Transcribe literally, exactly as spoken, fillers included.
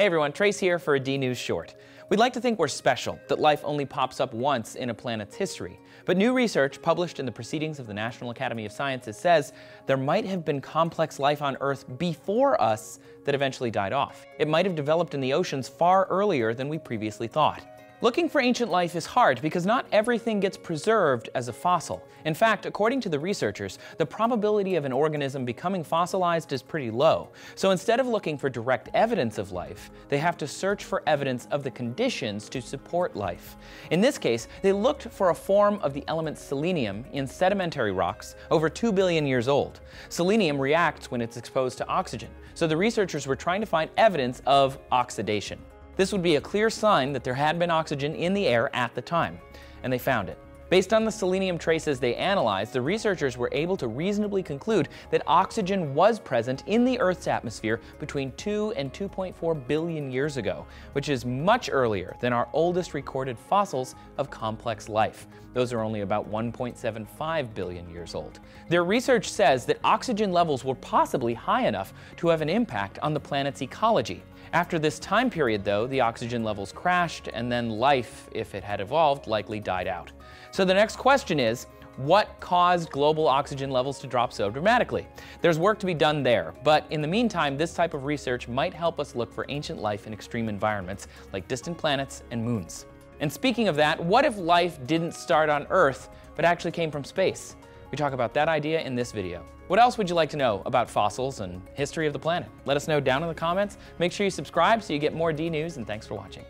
Hey everyone, Trace here for a DNews short. We'd like to think we're special, that life only pops up once in a planet's history. But new research published in the Proceedings of the National Academy of Sciences says there might have been complex life on Earth before us that eventually died off. It might have developed in the oceans far earlier than we previously thought. Looking for ancient life is hard because not everything gets preserved as a fossil. In fact, according to the researchers, the probability of an organism becoming fossilized is pretty low. So instead of looking for direct evidence of life, they have to search for evidence of the conditions to support life. In this case, they looked for a form of the element selenium in sedimentary rocks over two billion years old. Selenium reacts when it's exposed to oxygen, so the researchers were trying to find evidence of oxidation. This would be a clear sign that there had been oxygen in the air at the time, and they found it. Based on the selenium traces they analyzed, the researchers were able to reasonably conclude that oxygen was present in the Earth's atmosphere between two and two point four billion years ago, which is much earlier than our oldest recorded fossils of complex life. Those are only about one point seven five billion years old. Their research says that oxygen levels were possibly high enough to have an impact on the planet's ecology. After this time period, though, the oxygen levels crashed, and then life, if it had evolved, likely died out. So the next question is, what caused global oxygen levels to drop so dramatically? There's work to be done there, but in the meantime, this type of research might help us look for ancient life in extreme environments, like distant planets and moons. And speaking of that, what if life didn't start on Earth, but actually came from space? We talk about that idea in this video. What else would you like to know about fossils and history of the planet? Let us know down in the comments. Make sure you subscribe so you get more DNews, and thanks for watching.